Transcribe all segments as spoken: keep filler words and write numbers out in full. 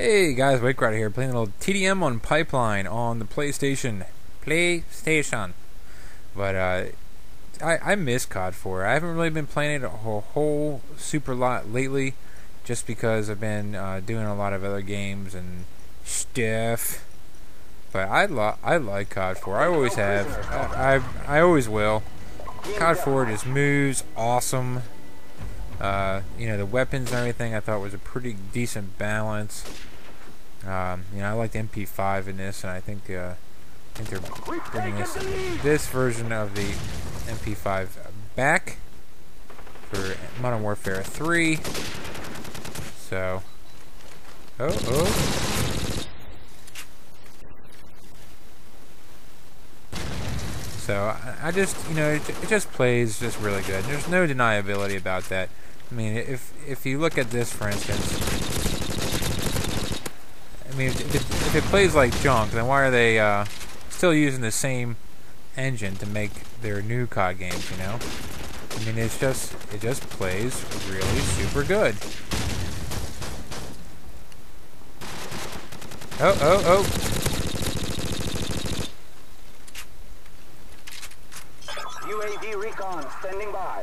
Hey guys, WakeRyder here, playing a little T D M on Pipeline on the PlayStation. PlayStation. But uh, I, I miss C O D four. I haven't really been playing it a whole, whole super lot lately, just because I've been uh, doing a lot of other games and stuff. But I lo I like C O D four. I always have. I I, I always will. C O D four just moves awesome. Uh, you know, the weapons and everything I thought was a pretty decent balance. Um, you know, I like the M P five in this, and I think, uh, I think they're bringing this, this version of the M P five back for Modern Warfare three. So, oh, oh. So, I just, you know, it, it just plays just really good. There's no deniability about that. I mean, if if you look at this, for instance, I mean, if, if it plays like junk, then why are they uh, still using the same engine to make their new C O D games? You know, I mean, it's just it just plays really super good. Oh oh oh! U A V recon standing by.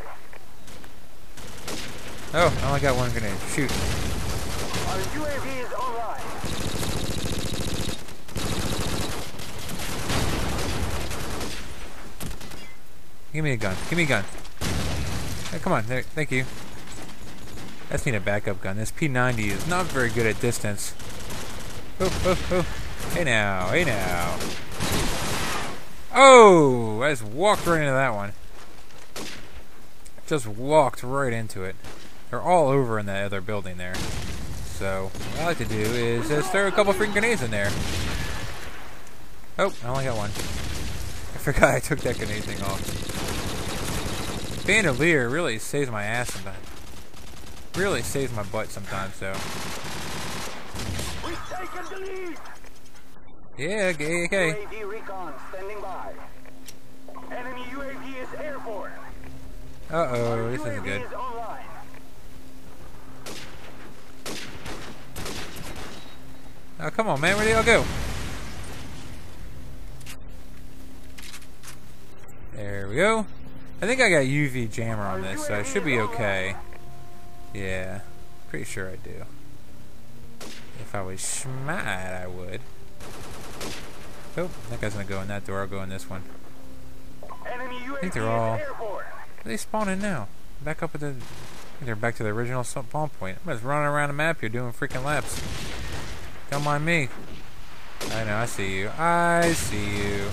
Oh, I only got one grenade. Shoot. Our U A V is online. Give me a gun. Give me a gun. Oh, come on. There, thank you. I just need a backup gun. This P ninety is not very good at distance. Oh, oh, oh. Hey now. Hey now. Oh! I just walked right into that one. Just walked right into it. They're all over in that other building there. So, what I like to do is just throw a couple freaking grenades in there. Oh, I only got one. I forgot I took that grenade thing off. Bandolier really saves my ass sometimes. Really saves my butt sometimes, so. We've taken the lead! Yeah, okay, okay. U A V recon standing by. Enemy U A V is airborne. Uh-oh, this isn't good. Oh, come on, man. Where do y'all go? There we go. I think I got U V jammer on this, so I should be okay. Yeah, pretty sure I do. If I was smart, I would. Oh, that guy's gonna go in that door. I'll go in this one. I think they're all... Where are they spawning now? Back up at the... I think they're back to the original spawn point. I'm just running around the map here doing freaking laps. Don't mind me. I know, I see you. I see you.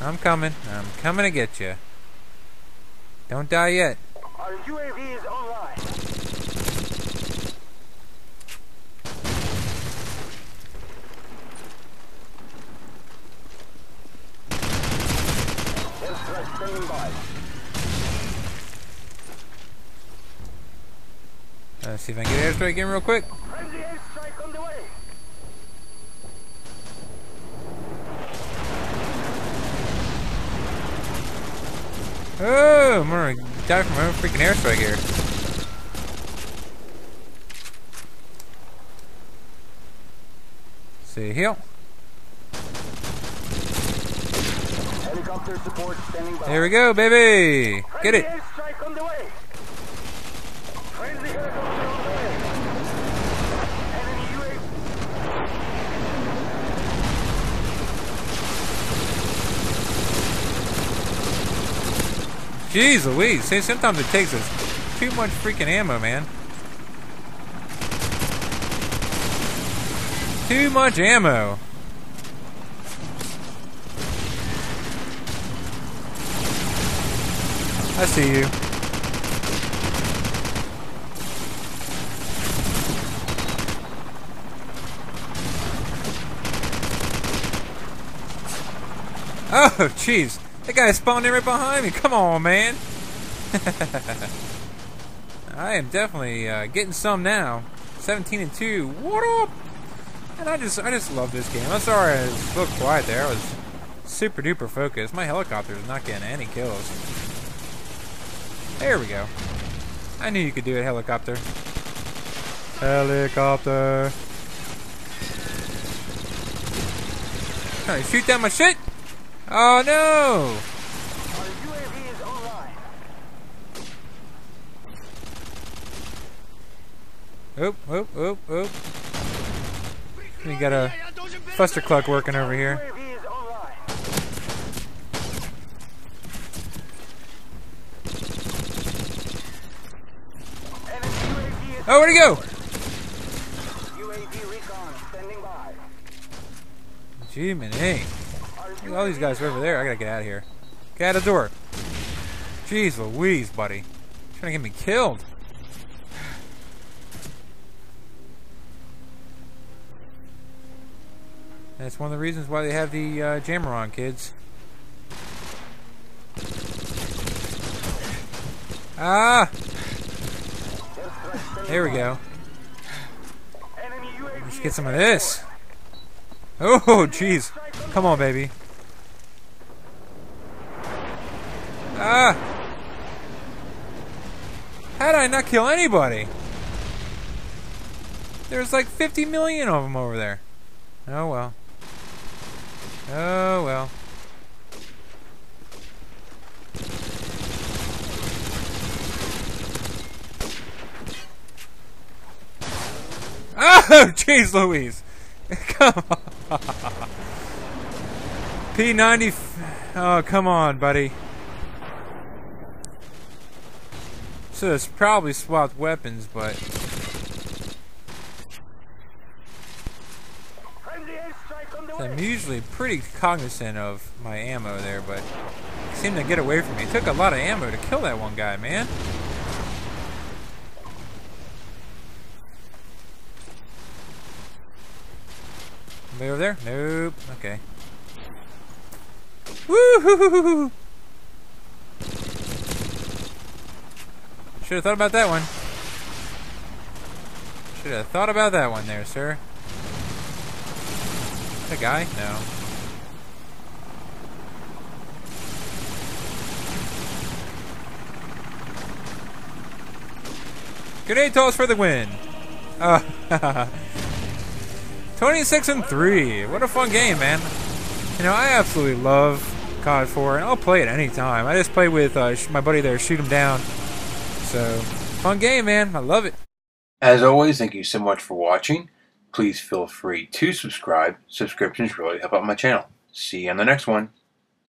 I'm coming. I'm coming to get you. Don't die yet. Our U A V is online. Airstrike standing by. Let's see if I can get airstrike in real quick. Friendly airstrike on the way. Oh, I'm gonna die from my own freaking airstrike here. See here. Helicopter support standing by. There we go, baby. Friendly Get it. Airstrike on the way. Friendly helicopter on the way. Enemy U A V. Jeez Louise, see, sometimes it takes us too much freaking ammo, man. Too much ammo. I see you. Oh, jeez. That guy spawned in right behind me. Come on, man. I am definitely uh, getting some now. seventeen and two. What up? And I just, I just love this game. I'm sorry I was a little quiet there. I was super duper focused. My helicopter is not getting any kills. There we go. I knew you could do it, helicopter. Helicopter. Trying to shoot down my shit. Oh no! Our U A V is online. Oop, oop, oop, oop. We got a fustercluck working over here. Oh, where'd he go? U A V recon standing by. Gee, man, hey. Look at all these guys over there. I gotta get out of here. Get out of the door. Jeez Louise, buddy. You're trying to get me killed. That's one of the reasons why they have the uh, jammer on, kids. Ah! There we go. Let's get some of this. Oh, jeez. Come on, baby. Ah! How did I not kill anybody? There's like fifty million of them over there. Oh, well. Oh, well. Oh, jeez Louise. Come on. P ninety. Oh, come on, buddy. So it's probably swapped weapons, but. I'm usually pretty cognizant of my ammo there, but it seemed to get away from me. It took a lot of ammo to kill that one guy, man. Anybody over there? Nope. Okay. Woo-hoo-hoo-hoo-hoo! Should have thought about that one. Should have thought about that one there, sir. Is that a guy? No. Grenade toss for the win! Oh, haha. twenty-six and three. What a fun game, man. You know, I absolutely love C O D four, and I'll play it any time. I just play with uh, my buddy there, shoot him down. So, fun game, man. I love it. As always, thank you so much for watching. Please feel free to subscribe. Subscriptions really help out my channel. See you on the next one.